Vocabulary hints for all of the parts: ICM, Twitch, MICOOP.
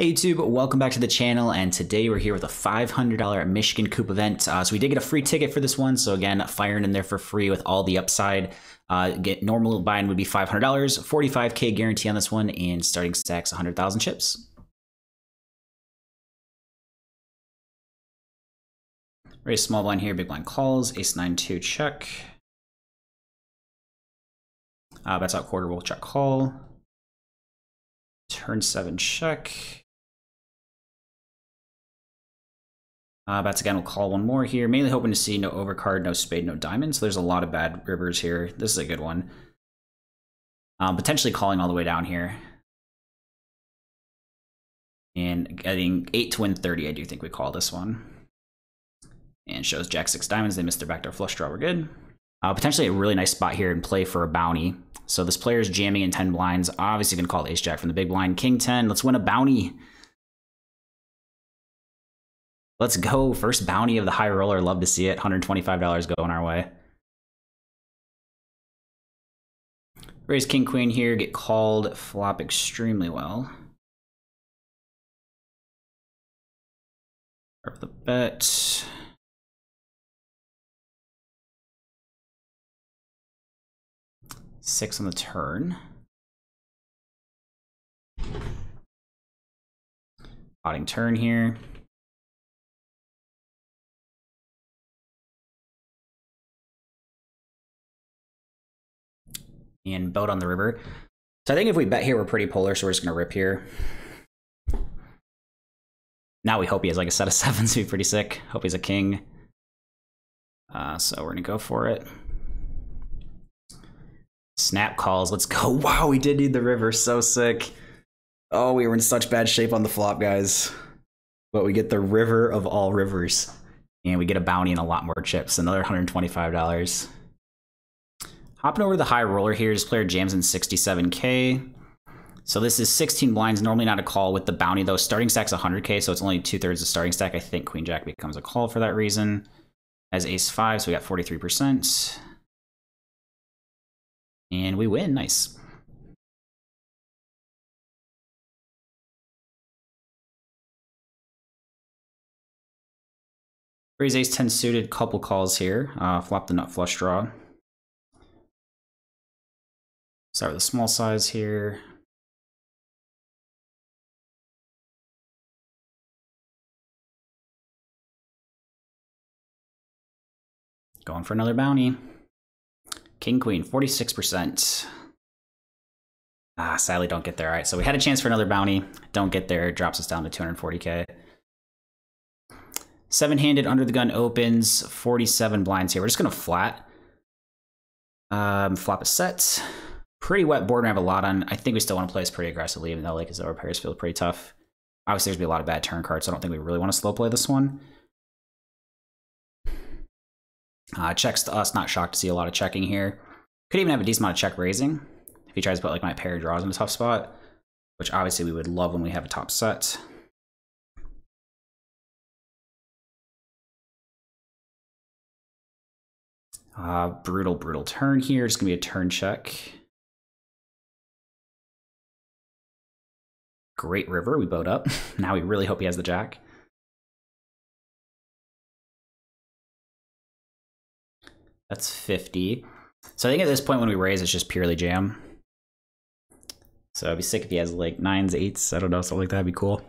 Hey YouTube, welcome back to the channel, and today we're here with a $500 Michigan Coop event. So we did get a free ticket for this one, so again, firing in there for free with all the upside. Normal buy-in would be $500, 45K guarantee on this one, and starting stacks 100,000 chips. Raise small blind here, big blind calls, ace 9-2 check. Bets out quarter, roll check call. Turn 7 check. Bats again, we'll call one more here. Mainly hoping to see no overcard, no spade, no diamond. So there's a lot of bad rivers here. This is a good one. Potentially calling all the way down here. And getting 8 to win 30, I do think we call this one. And shows jack 6 diamonds. They missed their backdoor flush draw. We're good. Potentially a really nice spot here in play for a bounty. So this player is jamming in 10 blinds. Obviously going to call ace jack from the big blind. King 10. Let's win a bounty. Let's go. First bounty of the high roller. Love to see it. $125 going our way. Raise king queen here. Get called. Flop extremely well. Rip the bet. Six on the turn. Potting turn here. And boat on the river. So I think if we bet here, we're pretty polar, so we're just going to rip here. Now we hope he has like a set of sevens. It'd be pretty sick. Hope he's a king. So we're going to go for it. Snap calls. Let's go. Wow, we did need the river. So sick. Oh, we were in such bad shape on the flop, guys. But we get the river of all rivers. And we get a bounty and a lot more chips. Another $125. Hopping over to the high roller here. This player jams in 67K. So this is 16 blinds. Normally not a call with the bounty, though. Starting stack's 100K, so it's only 2/3 of starting stack. I think queen jack becomes a call for that reason. As ace 5, so we got 43%. And we win. Nice. Raise ace 10 suited. Couple calls here. Flop the nut flush draw. Start with a small size here. Going for another bounty. King queen, 46%. Sadly don't get there. All right, so we had a chance for another bounty. Don't get there. Drops us down to 240K. Seven-handed under the gun opens. 47 blinds here. We're just going to flat. Flop a set. Pretty wet board. We have a lot on. I think we still want to play this pretty aggressively, even though like his over pairs feel pretty tough. Obviously, there's going to be a lot of bad turn cards, so I don't think we really want to slow play this one. Checks to us, not shocked to see a lot of checking here. Could even have a decent amount of check raising if he tries to put like my pair draws in a tough spot, which obviously we would love when we have a top set. Brutal turn here. It's gonna be a turn check. Great river, we boat up. Now we really hope he has the jack. That's 50. So I think at this point when we raise, it's just purely jam. So it'd be sick if he has like 9s, 8s, I don't know, something like that would be cool.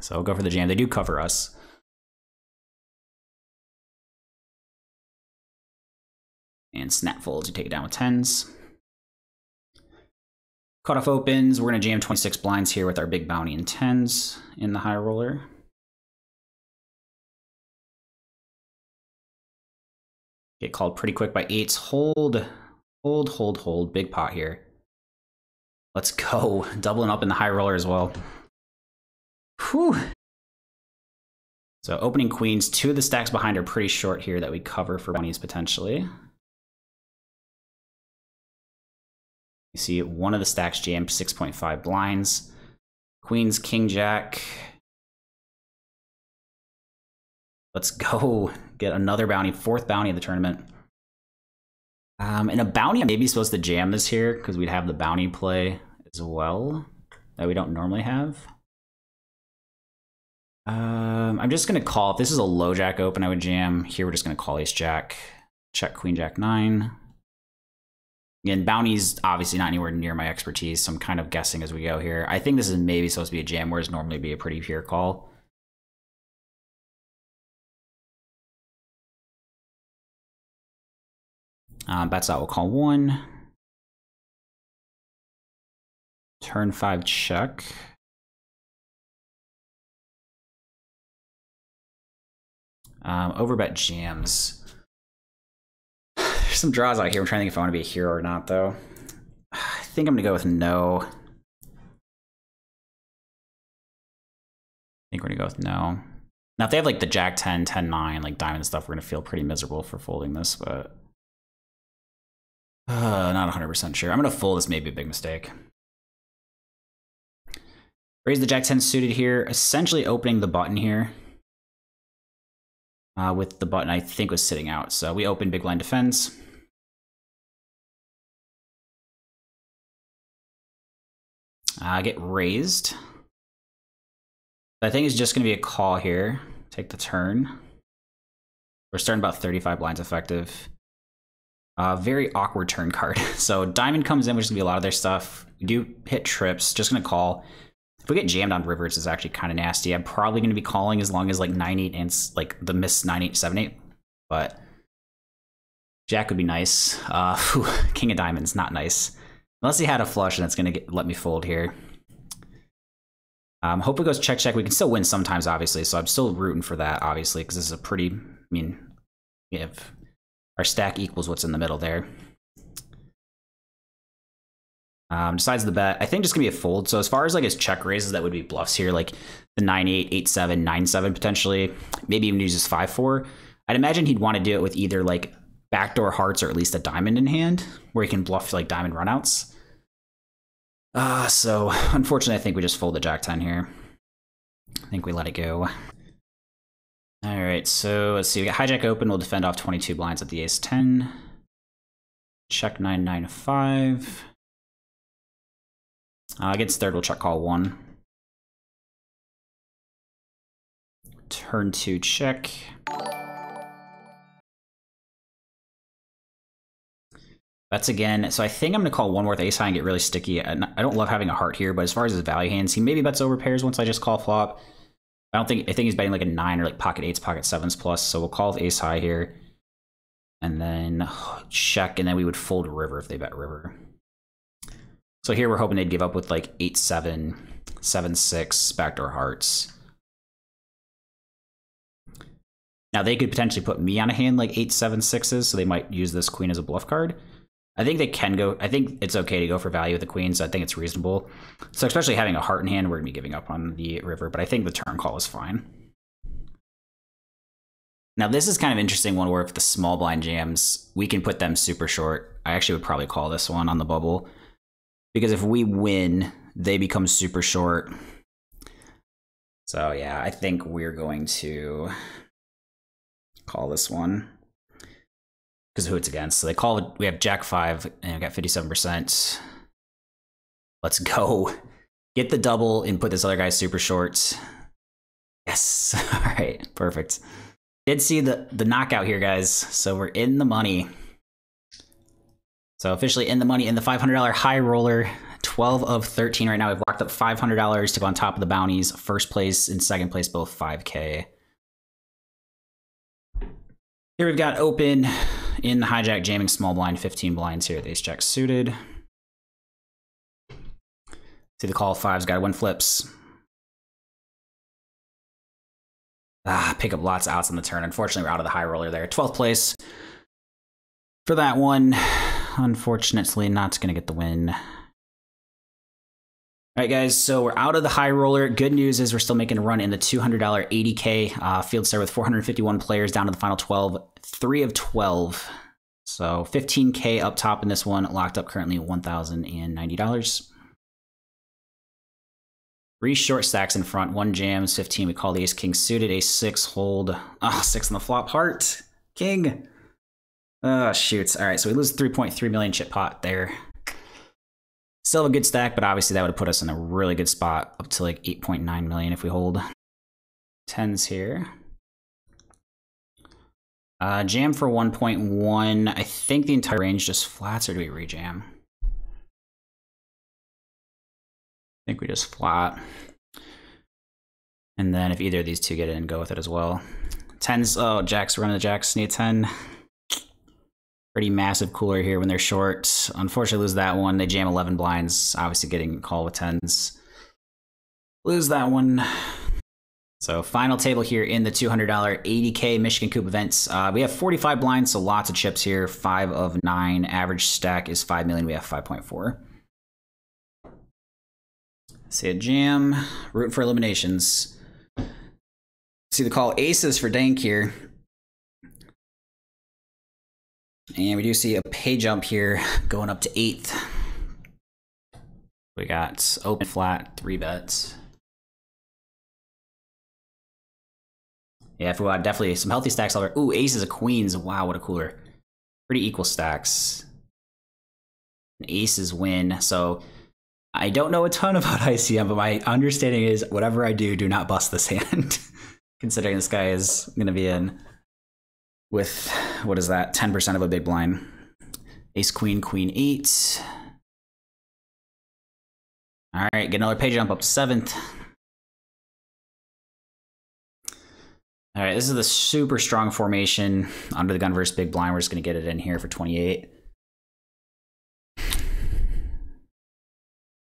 So we'll go for the jam. They do cover us. And snap folds, you take it down with 10s. Cutoff opens, we're gonna jam 26 blinds here with our big bounty and 10s in the high roller. Get called pretty quick by 8s. Hold. Big pot here. Let's go. Doubling up in the high roller as well. Whew. So opening queens. Two of the stacks behind are pretty short here that we cover for bounties potentially. You see one of the stacks jammed 6.5 blinds. Queens, king, jack. Let's go get another bounty, fourth bounty of the tournament. And a bounty, I'm maybe supposed to jam this here because we'd have the bounty play as well that we don't normally have. I'm just going to call. If this is a low jack open, I would jam. Here we're just going to call ace jack. Check queen jack nine. Again, bounty's obviously not anywhere near my expertise, so I'm kind of guessing as we go here. I think this is maybe supposed to be a jam, whereas normally be a pretty pure call. Bets out, we'll call one. Turn five, check. Overbet jams. There's some draws out here. I'm trying to think if I want to be a hero or not, though. I think I'm going to go with no. I think we're going to go with no. Now, if they have like the jack 10, 10, 9, like diamond stuff, we're going to feel pretty miserable for folding this, but not 100% sure. I'm going to fold this, maybe a big mistake. Raise the jack 10 suited here, essentially opening the button here. With the button I think was sitting out. So we open big blind defends. Get raised. I think it's just going to be a call here. Take the turn. We're starting about 35 blinds effective. Very awkward turn card. So diamond comes in, which is going to be a lot of their stuff. We do hit trips. Just going to call. If we get jammed on rivers, it's actually kind of nasty. I'm probably going to be calling as long as like 9-8 ints, like the miss 9-8, 7-8. But jack would be nice. Whew, king of diamonds, not nice. Unless he had a flush, and that's going to let me fold here. Hope it goes check, check. We can still win sometimes, obviously. So I'm still rooting for that, obviously, because this is a pretty. I mean, if our stack equals what's in the middle there. Besides the bet, I think just gonna be a fold. So as far as like his check raises, that would be bluffs here, like the 9-8, 8-7, 9-7 potentially. Maybe even uses 5-4. I'd imagine he'd want to do it with either like backdoor hearts or at least a diamond in hand, where he can bluff like diamond runouts. So unfortunately, I think we just fold the jack 10 here. I think we let it go. All right, so let's see. We got hijack open. We'll defend off 22 blinds at the ace 10. Check 9-9-5. Against third, we'll check call one. Turn two, check. That's again. So I think I'm going to call one worth ace high and get really sticky. I don't love having a heart here, but as far as his value hands, he maybe bets over pairs once I just call flop. I think he's betting like a 9 or like pocket 8s, pocket 7s plus. So we'll call with ace high here. And then check, and then we would fold river if they bet river. So here we're hoping they'd give up with like 8-7, 7-6, backdoor hearts. Now they could potentially put me on a hand like 8-7-6s, so they might use this queen as a bluff card. I think they can go. I think it's okay to go for value with the queen, so I think it's reasonable. So especially having a heart in hand, we're gonna be giving up on the river, but I think the turn call is fine. Now this is kind of interesting one where if the small blind jams, we can put them super short. I actually would probably call this one on the bubble. Because if we win, they become super short. So yeah, I think we're going to call this one because of who it's against. So they call it. We have jack 5 and we got 57%. Let's go get the double and put this other guy super short. Yes. All right. Perfect. Did see the knockout here, guys. So we're in the money. So officially in the money in the $500 high roller, 12 of 13 right now. We've locked up $500 to go on top of the bounties. First place and second place, both 5K. Here we've got open in the hijack jamming small blind, 15 blinds here. Ace jack suited. See the call of fives, gotta win flips. Pick up lots of outs on the turn. Unfortunately, we're out of the high roller there. 12th place for that one. Unfortunately, not going to get the win. All right, guys, so we're out of the high roller. Good news is we're still making a run in the $200 80K field start with 451 players down to the final 12, 3 of 12. So 15K up top in this one, locked up currently $1,090. 3 short stacks in front, 1 jams, 15. We call the ace king suited, ace 6 hold. Oh, 6 on the flop, heart, king. Oh, shoots. All right, so we lose 3.3 million chip pot there. Still have a good stack, but obviously that would have put us in a really good spot up to like 8.9 million if we hold. tens here. Jam for 1.1. I think the entire range just flats, or do we rejam? I think we just flat. And then if either of these two get in, go with it as well. Tens, oh, jacks, run the jacks, need 10. Pretty massive cooler here when they're short. Unfortunately, lose that one. They jam 11 blinds, obviously getting called with tens. Lose that one. So final table here in the $200 80K Michigan Coop events. We have 45 blinds, so lots of chips here. 5 of 9. Average stack is 5 million. We have 5.4. See a jam. Root for eliminations. See the call aces for Dank here. And we do see a pay jump here going up to 8th. We got open flat, 3 bets. Yeah, if we want, definitely some healthy stacks over. Ooh, aces of queens. Wow, what a cooler. Pretty equal stacks. And aces win. So I don't know a ton about ICM, but my understanding is whatever I do, do not bust this hand. Considering this guy is going to be in with, what is that, 10% of a big blind. Ace, queen, queen, 8. All right, get another pay jump up to 7th. All right, this is the super strong formation. Under the gun versus big blind. We're just going to get it in here for 28.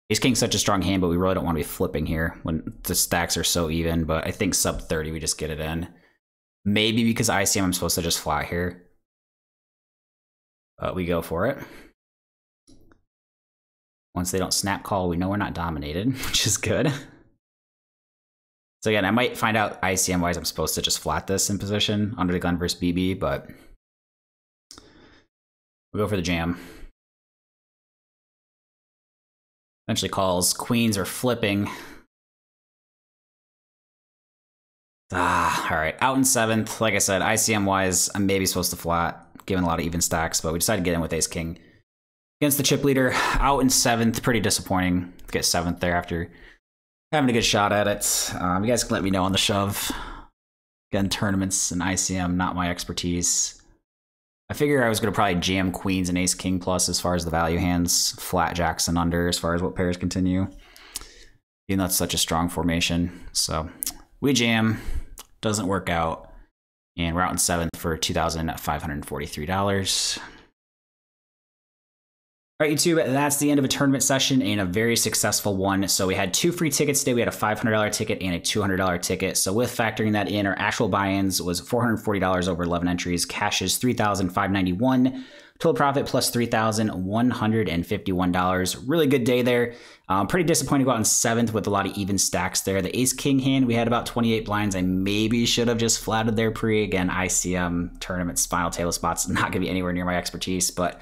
Ace King's such a strong hand, but we really don't want to be flipping here when the stacks are so even. But I think sub 30, we just get it in. Maybe because ICM, I'm supposed to just flat here. But we go for it. Once they don't snap call, we know we're not dominated, which is good. So again, I might find out ICM-wise I'm supposed to just flat this in position under the gun versus BB, but we'll go for the jam. Eventually calls. Queens are flipping. Ah, all right. Out in 7th. Like I said, ICM-wise, I'm maybe supposed to flat, given a lot of even stacks, but we decided to get in with ace king. Against the chip leader, out in 7th. Pretty disappointing to get 7th there after having a good shot at it. You guys can let me know on the shove. Again, tournaments and ICM, not my expertise. I figure I was going to probably jam queens and ace king plus as far as the value hands, flat jacks and under as far as what pairs continue. Even though it's such a strong formation. So we jam, doesn't work out, and we're out in 7th for $2,543. All right, YouTube, that's the end of a tournament session and a very successful one. So we had 2 free tickets today. We had a $500 ticket and a $200 ticket. So with factoring that in, our actual buy-ins was $440 over 11 entries. Cash is $3,591. Total profit plus $3,151. Really good day there. Pretty disappointed to go out in 7th with a lot of even stacks there. The ace king hand, we had about 28 blinds. I maybe should have just flatted there pre. Again, ICM tournament, final table spots, not gonna be anywhere near my expertise, but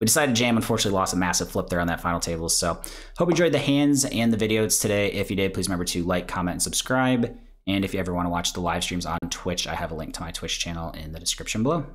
we decided to jam. Unfortunately, lost a massive flip there on that final table. So hope you enjoyed the hands and the videos today. If you did, please remember to like, comment, and subscribe. And if you ever want to watch the live streams on Twitch, I have a link to my Twitch channel in the description below.